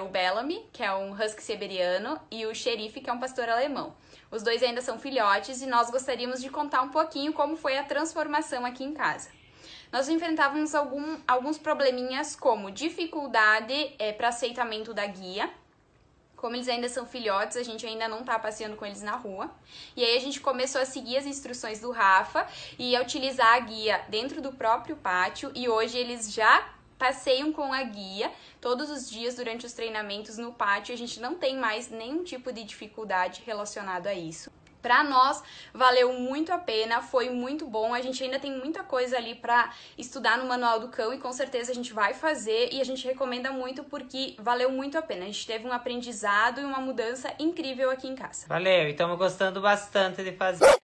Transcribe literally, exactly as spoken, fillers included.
O Bellamy, que é um husky siberiano, e o Xerife, que é um pastor alemão. Os dois ainda são filhotes e nós gostaríamos de contar um pouquinho como foi a transformação aqui em casa. Nós enfrentávamos algum, alguns probleminhas como dificuldade é, para aceitamento da guia. Como eles ainda são filhotes, a gente ainda não tá passeando com eles na rua. E aí a gente começou a seguir as instruções do Rafa e a utilizar a guia dentro do próprio pátio. E hoje eles já passeiam com a guia todos os dias durante os treinamentos no pátio. A gente não tem mais nenhum tipo de dificuldade relacionado a isso. Para nós, valeu muito a pena, foi muito bom. A gente ainda tem muita coisa ali para estudar no Manual do Cão e com certeza a gente vai fazer e a gente recomenda muito porque valeu muito a pena. A gente teve um aprendizado e uma mudança incrível aqui em casa. Valeu, e estamos gostando bastante de fazer.